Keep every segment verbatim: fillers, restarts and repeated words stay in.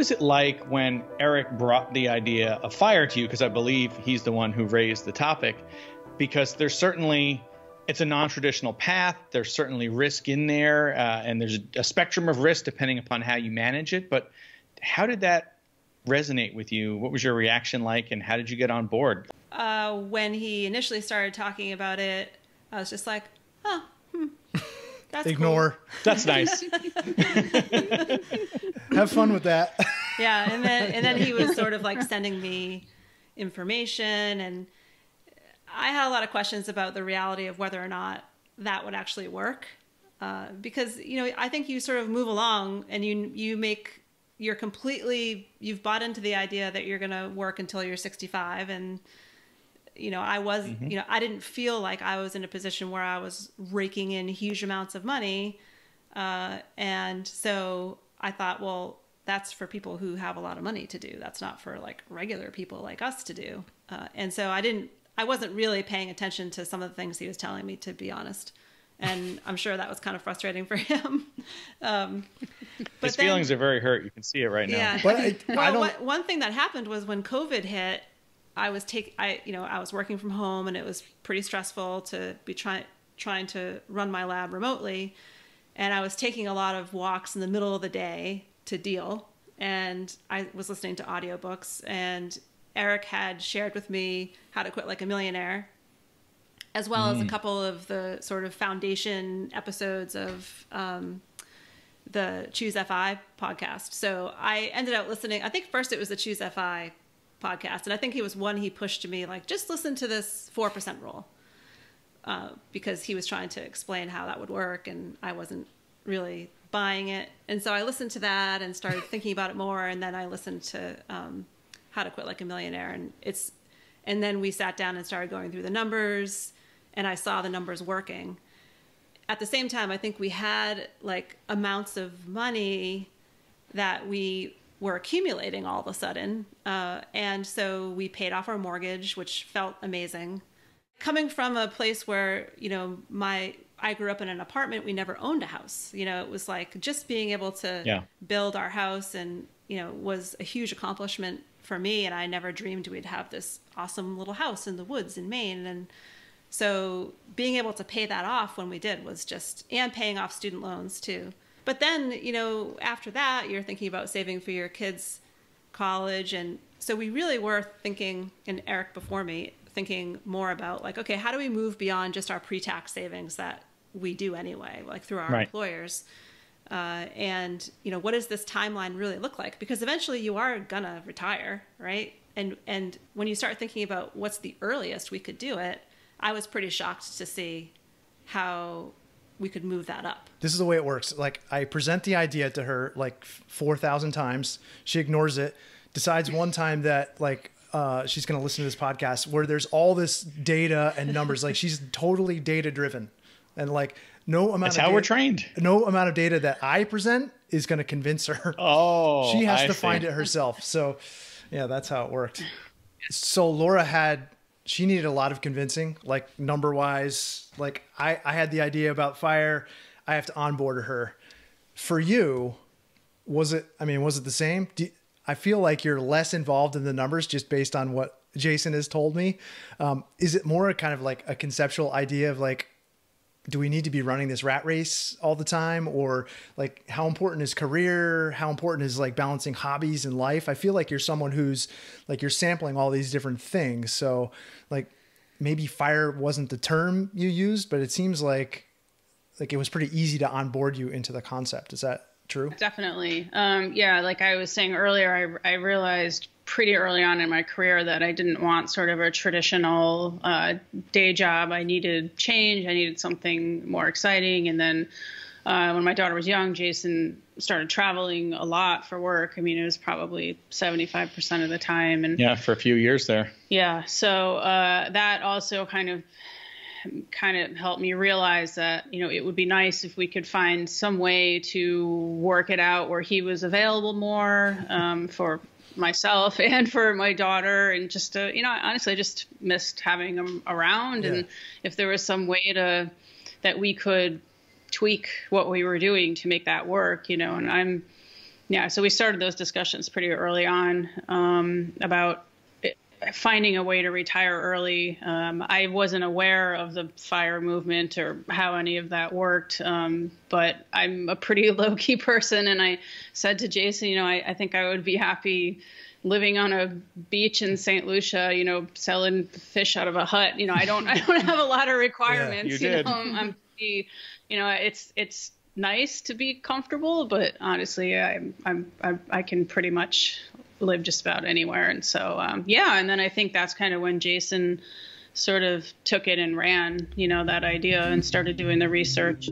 was it like when Eric brought the idea of FIRE to you? Because I believe he's the one who raised the topic, because there's certainly, it's a non-traditional path. There's certainly risk in there, uh, and there's a spectrum of risk depending upon how you manage it. But how did that resonate with you? What was your reaction like, and how did you get on board? Uh, when he initially started talking about it, I was just like, oh, hmm. That's Ignore. Cool. That's nice. Have fun with that. Yeah. And then, and then he was sort of like sending me information, and I had a lot of questions about the reality of whether or not that would actually work. Uh, because, you know, I think you sort of move along and you, you make, you're completely, you've bought into the idea that you're going to work until you're sixty-five. And, you know, I was, mm-hmm. you know, I didn't feel like I was in a position where I was raking in huge amounts of money. Uh, and so I thought, well, that's for people who have a lot of money to do. That's not for like regular people like us to do. Uh, and so I didn't, I wasn't really paying attention to some of the things he was telling me, to be honest. And I'm sure that was kind of frustrating for him. Um, but His then, feelings are very hurt. You can see it right yeah. now. But I, well, I don't... One, one thing that happened was when COVID hit, I was take I you know I was working from home, and it was pretty stressful to be trying trying to run my lab remotely, and I was taking a lot of walks in the middle of the day to deal, and I was listening to audiobooks, and Eric had shared with me How to Quit Like a Millionaire, as well mm. as a couple of the sort of foundation episodes of um, the Choose F I podcast. So I ended up listening, I think first it was the Choose F I podcast, and I think he was one he pushed to me, like, just listen to this four percent rule, uh, because he was trying to explain how that would work, and I wasn't really buying it. And so I listened to that and started thinking about it more, and then I listened to... Um, How to Quit Like a Millionaire, and it's and then we sat down and started going through the numbers, and I saw the numbers working. At the same time, I think we had like amounts of money that we were accumulating all of a sudden, uh, and so we paid off our mortgage, which felt amazing. Coming from a place where, you know, my I grew up in an apartment, we never owned a house. You know, it was like just being able to yeah. build our house, and you know, was a huge accomplishment for me, and I never dreamed we'd have this awesome little house in the woods in Maine. And so being able to pay that off when we did was just, and paying off student loans too. But then, you know, after that, you're thinking about saving for your kids' college. And so we really were thinking, and Eric before me, thinking more about like, okay, how do we move beyond just our pre-tax savings that we do anyway, like through our right. employers? Uh, and, you know, what does this timeline really look like? Because eventually you are gonna retire, right? And and when you start thinking about what's the earliest we could do it, I was pretty shocked to see how we could move that up. This is the way it works. Like, I present the idea to her like four thousand times. She ignores it, decides one time that like, uh, she's gonna listen to this podcast where there's all this data and numbers. Like, she's totally data driven. And like, no amount That's of how data, we're trained. No amount of data that I present is going to convince her. Oh, she has I to see. find it herself. So yeah, that's how it worked. So Laura had, she needed a lot of convincing, like number wise, like I, I had the idea about FIRE. I have to onboard her. For you, was it, I mean, was it the same? Do, I feel like you're less involved in the numbers just based on what Jason has told me. Um, is it more kind of like a conceptual idea of like, do we need to be running this rat race all the time? Or like, how important is career? How important is like balancing hobbies and life? I feel like you're someone who's like, you're sampling all these different things. So like, maybe FIRE wasn't the term you used, but it seems like, like it was pretty easy to onboard you into the concept. Is that true? Definitely. Um, yeah. Like I was saying earlier, I, I realized pretty early on in my career that I didn't want sort of a traditional uh, day job. I needed change. I needed something more exciting. And then uh, when my daughter was young, Jason started traveling a lot for work. I mean, it was probably seventy-five percent of the time. And yeah, for a few years there. Yeah. So uh, that also kind of kind of helped me realize that, you know, it would be nice if we could find some way to work it out where he was available more um, for myself and for my daughter, and just to, you know, honestly, I just missed having them around. Yeah. And if there was some way to, that we could tweak what we were doing to make that work, you know, and I'm, Yeah, so we started those discussions pretty early on um, about finding a way to retire early. Um, I wasn't aware of the FIRE movement or how any of that worked, um, but I'm a pretty low-key person, and I said to Jason, you know, I, I think I would be happy living on a beach in Saint Lucia, you know, selling fish out of a hut. You know, I don't, I don't have a lot of requirements. Yeah, you, you know, I'm, I'm pretty, you know, it's, it's nice to be comfortable, but honestly, I'm, I'm, I, I can pretty much live just about anywhere. And so, um, yeah. And then I think that's kind of when Jason sort of took it and ran, you know, that idea and started doing the research.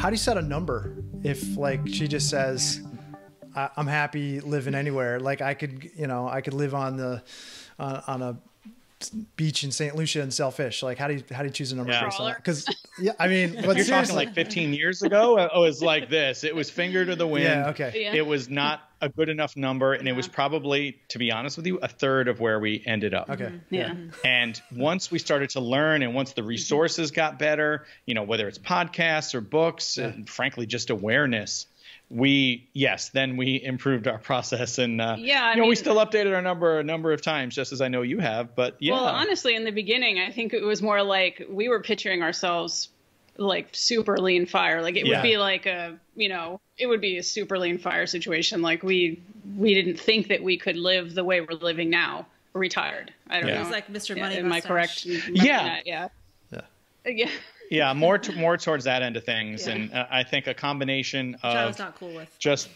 How do you set a number? If like, she just says, I'm happy living anywhere. Like I could, you know, I could live on the, uh, on a beach in Saint Lucia and sell fish. Like, how do you, how do you choose a number? Yeah. For Cause yeah, I mean, but you're talking like fifteen years ago. Oh, it's like this. It was finger to the wind. Yeah, okay. Yeah. It was not a good enough number. And yeah. It was probably, to be honest with you, a third of where we ended up. Okay. Yeah. And once we started to learn and once the resources got better, you know, whether it's podcasts or books, yeah. and frankly, just awareness, we, yes, then we improved our process and, uh, yeah, I you know, mean, we still updated our number a number of times, just as I know you have, but yeah. Well, honestly, in the beginning, I think it was more like we were picturing ourselves like super lean FIRE. Like it yeah. would be like a, you know, it would be a super lean FIRE situation. Like we, we didn't think that we could live the way we're living now, retired. I don't yeah. know. It was like Mister Money Mustache. Am I correct? Yeah. Yeah. Yeah. Yeah. Yeah, more to, more towards that end of things, yeah. and uh, I think a combination of Which I was not cool with. Just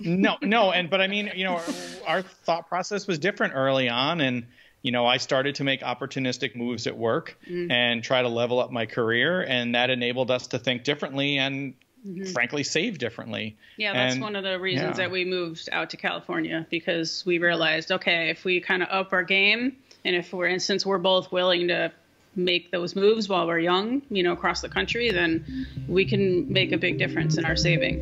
no, no, and but I mean, you know, our, our thought process was different early on, and you know, I started to make opportunistic moves at work mm-hmm. and try to level up my career, and that enabled us to think differently and mm-hmm. frankly save differently. Yeah, that's and, one of the reasons yeah. that we moved out to California, because we realized, okay, if we kind of up our game, and if, for instance, we're both willing to make those moves while we're young, you know, across the country, then we can make a big difference in our saving.